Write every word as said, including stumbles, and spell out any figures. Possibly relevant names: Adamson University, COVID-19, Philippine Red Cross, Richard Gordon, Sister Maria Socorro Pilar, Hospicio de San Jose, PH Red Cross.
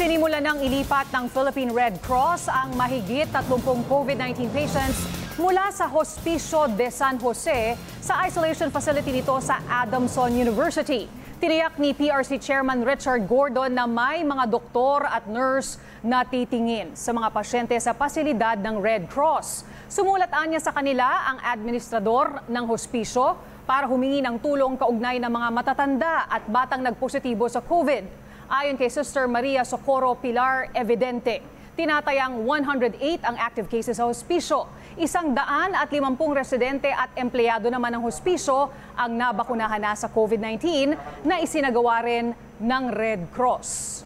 Sinimula ng ilipat ng Philippine Red Cross ang mahigit tatlumpung COVID nineteen patients mula sa Hospicio de San Jose sa isolation facility nito sa Adamson University. Tiniyak ni P R C Chairman Richard Gordon na may mga doktor at nurse na titingin sa mga pasyente sa pasilidad ng Red Cross. Sumulatan niya sa kanila ang administrador ng hospisyo para humingi ng tulong kaugnay ng mga matatanda at batang nagpositibo sa COVID. Ayon kay Sister Maria Socorro Pilar, evidente, tinatayang one hundred eight ang active cases sa hospisyo. Isang daan at limampung residente at empleyado naman ng hospisyo ang nabakunahan na sa COVID nineteen na isinagawa rin ng Red Cross.